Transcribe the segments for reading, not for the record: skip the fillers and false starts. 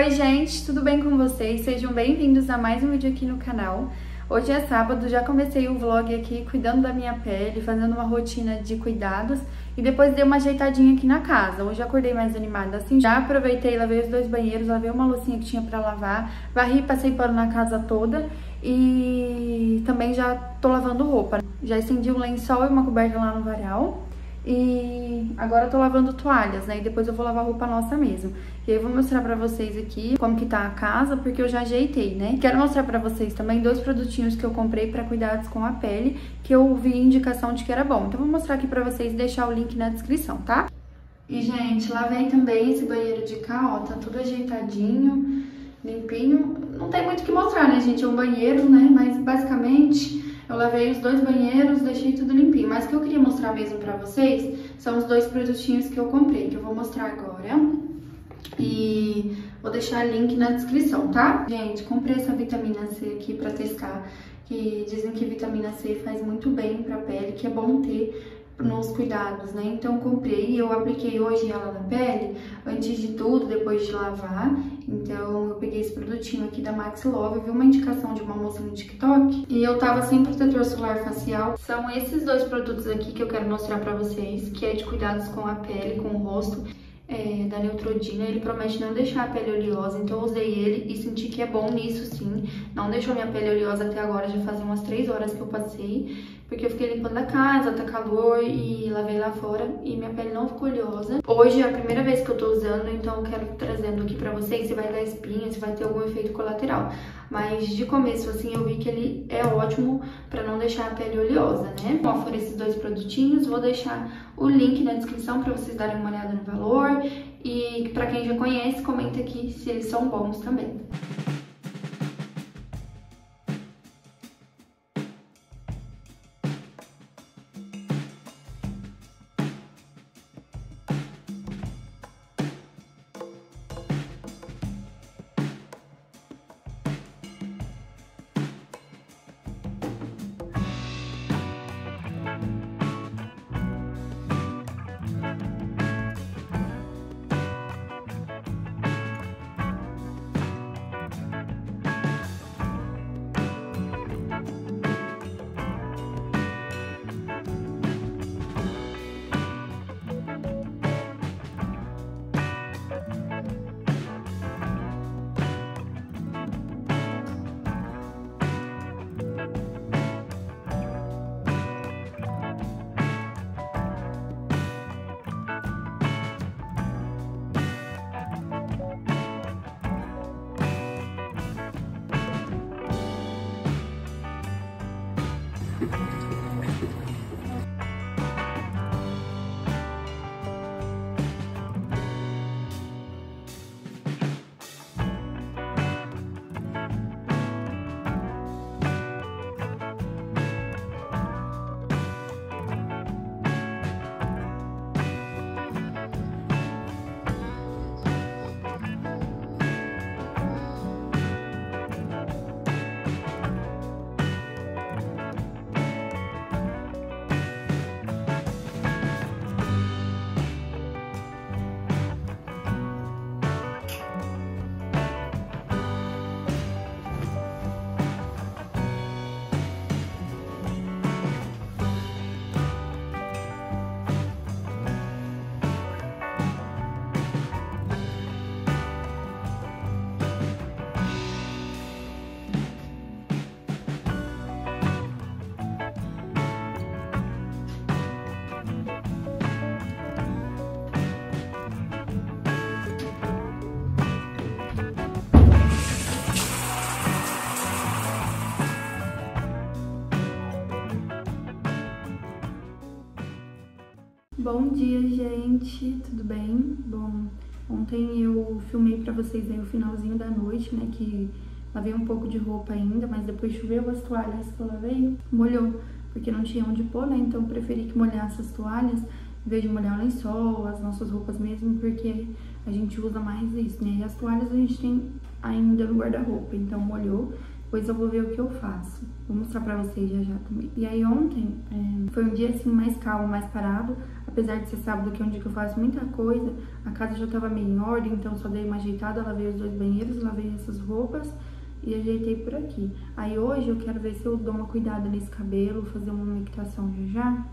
Oi gente, tudo bem com vocês? Sejam bem-vindos a mais um vídeo aqui no canal. Hoje é sábado, já comecei o vlog aqui cuidando da minha pele, fazendo uma rotina de cuidados e depois dei uma ajeitadinha aqui na casa. Hoje acordei mais animada assim, já aproveitei, lavei os dois banheiros, lavei uma loucinha que tinha pra lavar, varri, passei pano na casa toda e também já tô lavando roupa. Já estendi um lençol e uma coberta lá no varal. E agora eu tô lavando toalhas, né? E depois eu vou lavar roupa nossa mesmo. E aí eu vou mostrar pra vocês aqui como que tá a casa, porque eu já ajeitei, né? Quero mostrar pra vocês também dois produtinhos que eu comprei pra cuidados com a pele, que eu vi indicação de que era bom. Então eu vou mostrar aqui pra vocês e deixar o link na descrição, tá? E, gente, lavei também esse banheiro de cá, ó. Tá tudo ajeitadinho, limpinho. Não tem muito o que mostrar, né, gente? É um banheiro, né? Mas, basicamente... eu lavei os dois banheiros, deixei tudo limpinho. Mas o que eu queria mostrar mesmo pra vocês são os dois produtinhos que eu comprei, que eu vou mostrar agora. E vou deixar link na descrição, tá? Gente, comprei essa vitamina C aqui pra testar, que dizem que vitamina C faz muito bem pra pele, que é bom ter nos cuidados, né? Então comprei e eu apliquei hoje ela na pele, antes de tudo, depois de lavar. Então eu peguei esse produtinho aqui da Max Love, vi uma indicação de uma moça no TikTok e eu tava sem protetor solar facial. São esses dois produtos aqui que eu quero mostrar pra vocês, que é de cuidados com a pele, com o rosto, da Neutrodina. Ele promete não deixar a pele oleosa, então eu usei ele e senti que é bom nisso sim. Não deixou minha pele oleosa até agora, já fazem umas 3 horas que eu passei, porque eu fiquei limpando a casa, tá calor, e lavei lá fora e minha pele não ficou oleosa. Hoje é a primeira vez que eu tô usando, então eu quero trazendo aqui pra vocês se vai dar espinha, se vai ter algum efeito colateral. Mas de começo, assim, eu vi que ele é ótimo pra não deixar a pele oleosa, né? Bom, foram esses dois produtinhos, vou deixar o link na descrição pra vocês darem uma olhada no valor. E pra quem já conhece, comenta aqui se eles são bons também. Bom dia, gente, tudo bem? Bom, ontem eu filmei pra vocês aí o finalzinho da noite, né, que lavei um pouco de roupa ainda, mas depois choveu, as toalhas que eu lavei molhou, porque não tinha onde pôr, né, então eu preferi que molhasse as toalhas, em vez de molhar o lençol, as nossas roupas mesmo, porque a gente usa mais isso, né, e as toalhas a gente tem ainda no guarda-roupa, então molhou. Depois eu vou ver o que eu faço. Vou mostrar pra vocês já já também. E aí ontem foi um dia assim mais calmo, mais parado. Apesar de ser sábado, que é um dia que eu faço muita coisa, a casa já tava meio em ordem, então só dei uma ajeitada, lavei os dois banheiros, lavei essas roupas e ajeitei por aqui. Aí hoje eu quero ver se eu dou uma cuidada nesse cabelo, fazer uma umectação já.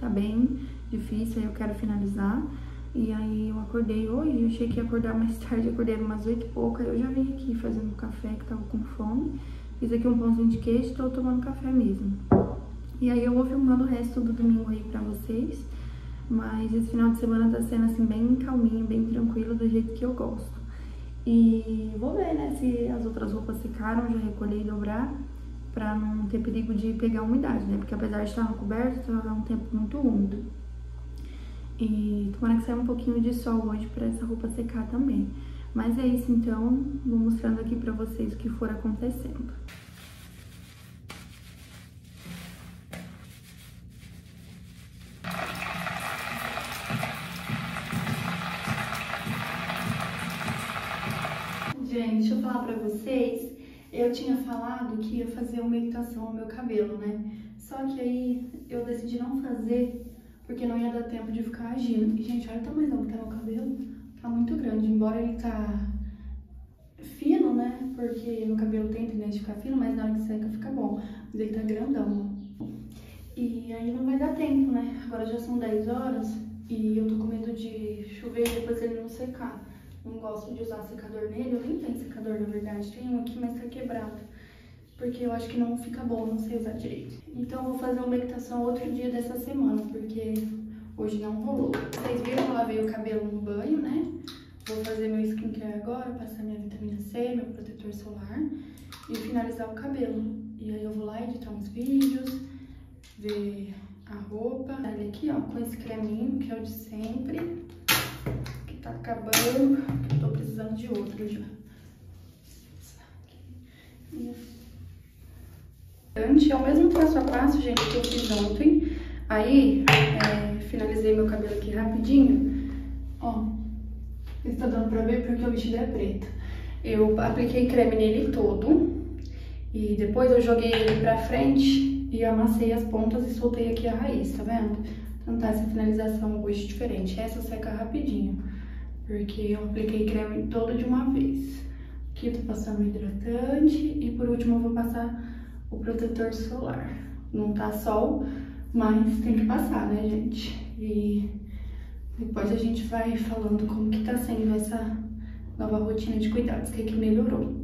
Tá bem difícil, aí eu quero finalizar. E aí eu acordei hoje, eu achei que ia acordar mais tarde, acordei umas 8 e pouca, eu já vim aqui fazendo café, que tava com fome. Fiz aqui um pãozinho de queijo e tô tomando café mesmo. E aí eu vou filmando o resto do domingo aí pra vocês. Mas esse final de semana tá sendo assim bem calminho, bem tranquilo, do jeito que eu gosto. E vou ver, né, se as outras roupas secaram, já recolher e dobrar, pra não ter perigo de pegar umidade, né? Porque apesar de estar no coberto, tá um tempo muito úmido. E tomara que saia um pouquinho de sol hoje pra essa roupa secar também. Mas é isso, então, vou mostrando aqui pra vocês o que for acontecendo. Gente, deixa eu falar pra vocês, eu tinha falado que ia fazer uma meditação ao meu cabelo, né? Só que aí eu decidi não fazer, porque não ia dar tempo de ficar agindo. E, gente, olha o tamanho que tá meu cabelo, tá muito grande, embora ele tá fino, né? Porque meu cabelo tem tendência de ficar fino, mas na hora que seca fica bom. Mas ele tá grandão. E aí não vai dar tempo, né? Agora já são 10 horas e eu tô com medo de chover e depois ele não secar. Não gosto de usar secador nele, eu nem tenho secador na verdade, tem um aqui, mas tá quebrado, porque eu acho que não fica bom, não sei usar direito. Então eu vou fazer uma meditação outro dia dessa semana, porque hoje não rolou. Vocês viram que eu lavei o cabelo no banho, né? Vou fazer meu skincare agora, passar minha vitamina C, meu protetor solar e finalizar o cabelo. E aí eu vou lá editar uns vídeos, ver a roupa. Olha aqui, ó, com esse creminho que é o de sempre. Tá acabando, tô precisando de outro já. É o mesmo passo a passo, gente, que eu fiz ontem. Aí, finalizei meu cabelo aqui rapidinho. Ó, isso tá dando pra ver porque o vestido é preto. Eu apliquei creme nele todo. E depois eu joguei ele pra frente e amassei as pontas e soltei aqui a raiz, tá vendo? Então tá essa finalização hoje diferente. Essa seca rapidinho. Porque eu apliquei creme todo de uma vez. Aqui eu tô passando o hidratante e por último eu vou passar o protetor solar. Não tá sol, mas tem que passar, né, gente? E depois a gente vai falando como que tá sendo essa nova rotina de cuidados, que melhorou.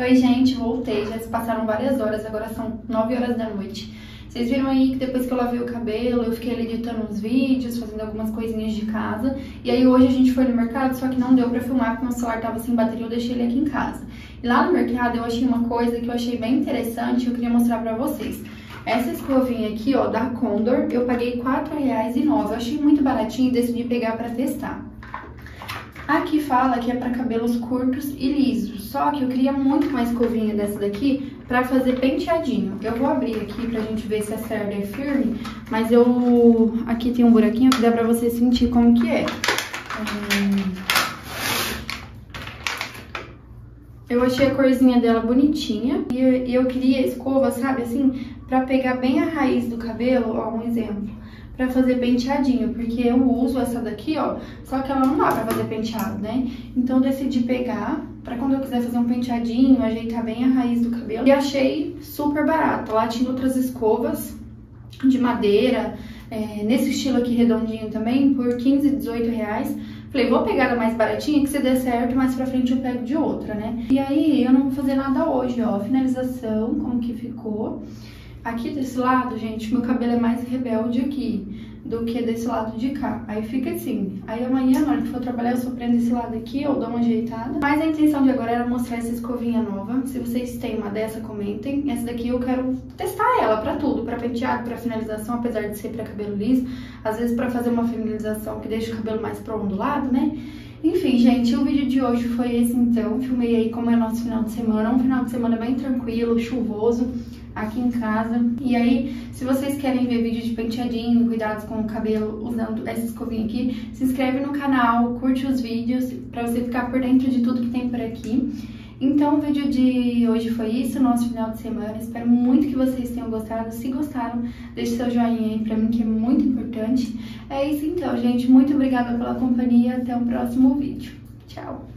Oi gente, voltei, já se passaram várias horas, agora são 9 horas da noite. Vocês viram aí que depois que eu lavei o cabelo, eu fiquei editando uns vídeos, fazendo algumas coisinhas de casa. E aí hoje a gente foi no mercado, só que não deu pra filmar porque meu celular tava sem bateria, eu deixei ele aqui em casa. E lá no mercado eu achei uma coisa que eu achei bem interessante e eu queria mostrar pra vocês. Essa escovinha aqui, ó, da Condor, eu paguei R$4,09, eu achei muito baratinho e decidi pegar pra testar. Aqui fala que é pra cabelos curtos e lisos, só que eu queria muito uma escovinha dessa daqui pra fazer penteadinho. Eu vou abrir aqui pra gente ver se a cerda é firme, mas eu... aqui tem um buraquinho que dá pra você sentir como que é. Eu achei a corzinha dela bonitinha e eu queria escova, sabe, assim, pra pegar bem a raiz do cabelo, ó, um exemplo. Pra fazer penteadinho, porque eu uso essa daqui, ó, só que ela não dá pra fazer penteado, né? Então eu decidi pegar pra quando eu quiser fazer um penteadinho, ajeitar bem a raiz do cabelo. E achei super barato. Lá tinha outras escovas de madeira, nesse estilo aqui redondinho também, por R$15, R$18. Falei, vou pegar a mais baratinha, que se der certo, mais pra frente eu pego de outra, né? E aí eu não vou fazer nada hoje, ó, finalização, como que ficou. Aqui desse lado, gente, meu cabelo é mais rebelde aqui do que desse lado de cá. Aí fica assim. Aí amanhã, na hora que for trabalhar, eu só prendo esse lado aqui, eu dou uma ajeitada. Mas a intenção de agora era mostrar essa escovinha nova. Se vocês têm uma dessa, comentem. Essa daqui eu quero testar ela pra tudo. Pra penteado, pra finalização, apesar de ser pra cabelo liso. Às vezes pra fazer uma finalização que deixa o cabelo mais pro ondulado, né? Enfim, gente, o vídeo de hoje foi esse então. Filmei aí como é nosso final de semana. Um final de semana bem tranquilo, chuvoso, aqui em casa. E aí, se vocês querem ver vídeo de penteadinho, cuidados com o cabelo usando essa escovinha aqui, se inscreve no canal, curte os vídeos pra você ficar por dentro de tudo que tem por aqui. Então, o vídeo de hoje foi isso, nosso final de semana. Espero muito que vocês tenham gostado. Se gostaram, deixe seu joinha aí pra mim, que é muito importante. É isso então, gente. Muito obrigada pela companhia. Até o próximo vídeo. Tchau!